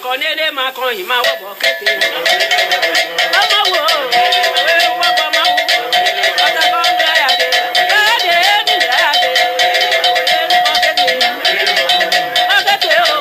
makonele makon hima wobo kete mama wo mama wo atakonga ya de ya de akete o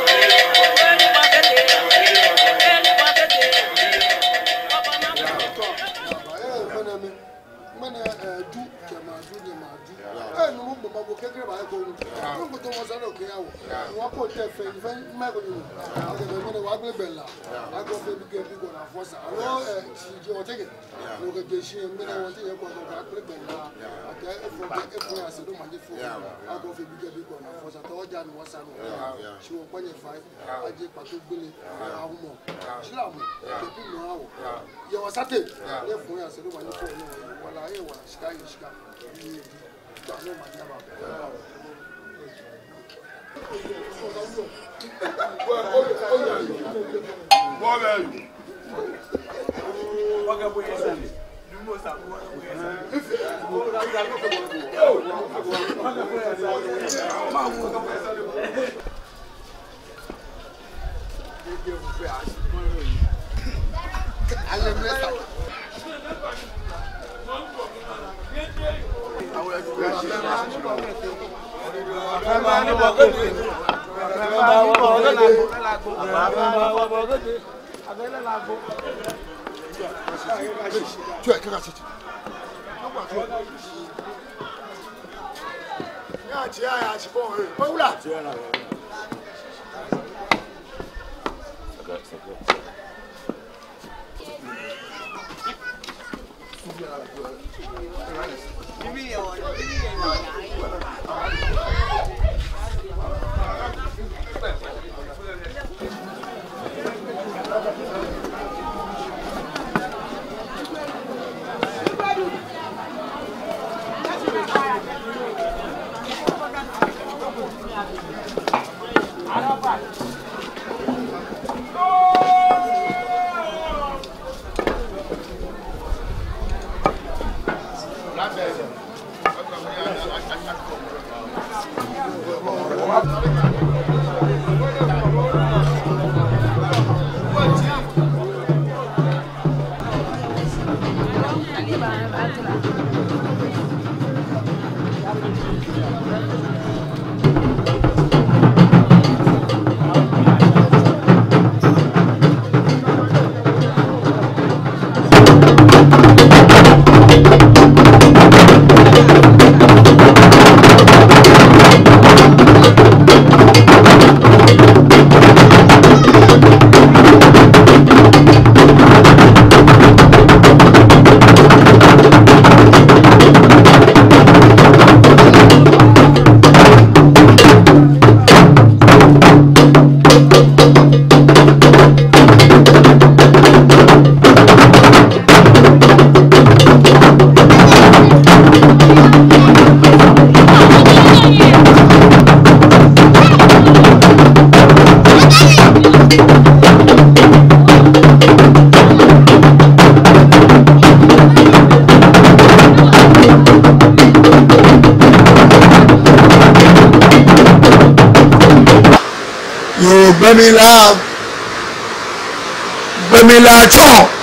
Bemila,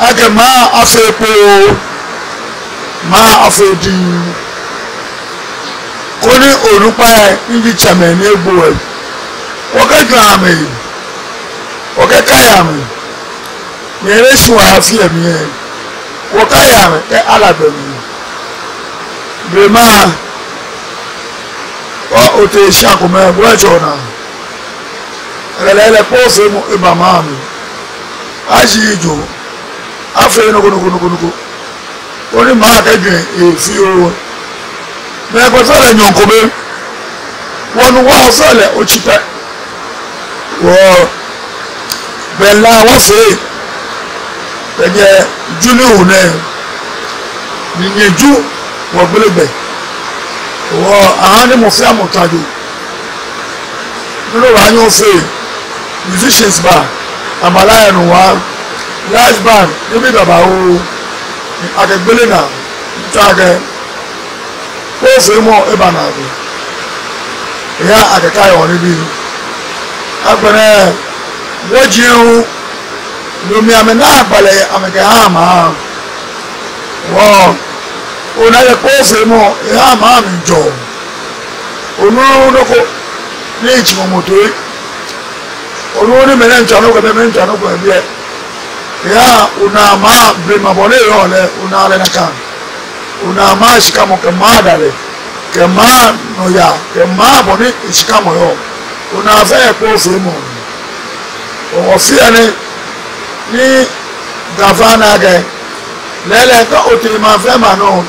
I can ma afedu. Kone onupa inji chamen eboe. Oke kame, oke kayame. Mere shuwa afie miye. Oke yame e alabemi. Bema, o ote shakome bwajona. Lele pose mo ibamami ajijo afe no oni ma keje efi owo me ko sele nyokobe wonu wa sele ochita wo bela wa fe beje julu ne niyeju wo gbelegbe wo ahani mo fi amotaju lo wa nyo fe musicians bar amala no wa large band e bi baba o akegbele na tage o se mo e bana bi ya adeka yo ni bi agbere Woju Lumia Menapale Amekahama. Wow, Unaya Posemo, Yama Joe. Uno Noko Nature Motu. Uno Menanchano, the Menchano, Ya Unama Brimabole, Unalenaka. Unama is come of the mother. Kema Noya, Kema Bonnie is come home. Unafe Posemo. Ofiane ni gavana ge lele ko otima fe manu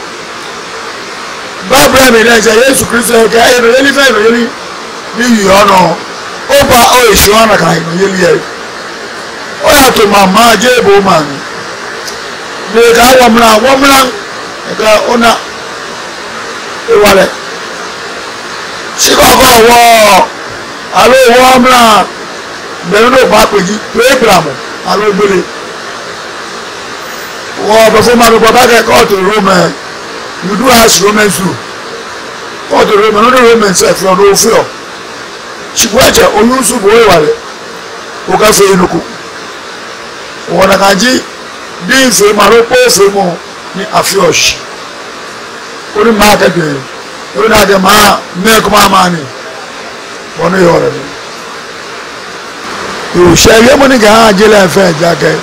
babre mi le je Yesu Kristo ke ayo le fe no yeli ni yono o ba o isuana kai no yeli ye o ya to mama je bo man ni ka wamla ka ona e wale si ko wo alo wamla Benudo Bakuji, Playgram, I don't believe. Well, before my brother called to Roman, you do ask Roman through. Call to Roman, not Roman said from no fear. She waited on you to go away. Okafe Nuku. Wanakaji, this is my repose more in a fiosh. Only market day. Only at the milk my money. One year. You share your money, Angela and Fair Jacket.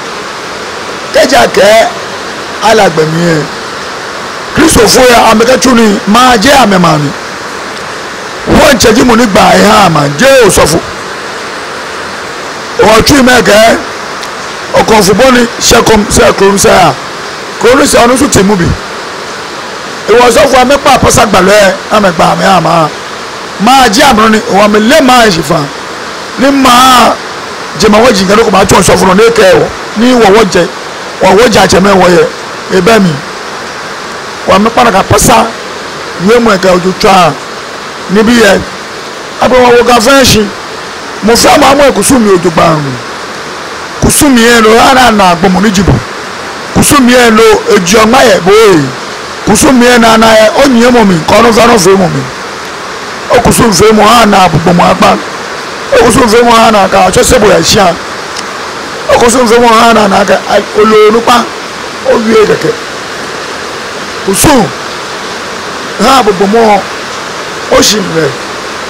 Take your care. I like them here. Christopher, I'm a country, my jam, my money. One charging money by him and Joseph. Or three maker or Confuboni, Shakum, Circum, Sir. Colonist on a shooting movie. It was off my papa, Sack Ballet, I'm a Bama. My jam running, or I'm a lemma, if I'm Limma. Jemawaji ngalo ko ba ton so fun leke o ni wowoje ajemewo ye ebe mi wa mi para ka pasa ni mo e ka oju twa ni bi ye abo wo ka fenshi mo fa ma mo kusumi oju barun kusumi e lo ara na agbo mo nijibo kusumi e lo eji oma ye boye kusumi e na na e onye mo mi ko no fa no fe mo mi o kusumi fe mo ana agbo mo apa Okosun fe mo ana ka chese bo ya sha. Okosun fe mo ana na ka ololupa o bi ekeke. Osun ha bo mo o si nbe.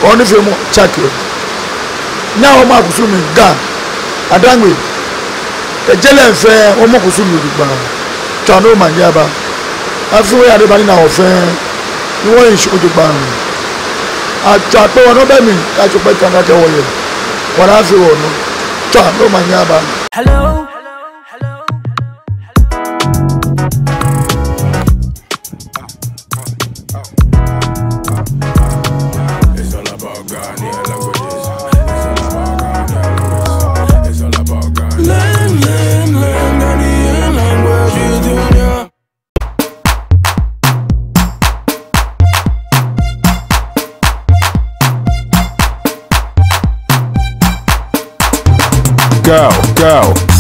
O ni fe mo chakiro. Na o ma kusun mi ga. Adangwe. Ke jele nfe o mo kusun mi gba. Ta no ma jaba. Afi we ade bani na o fe. Ni won isu gba. Acha pe wono be mi ka ju pe kan ka wole wala fi wono to no ma nyaba hello go.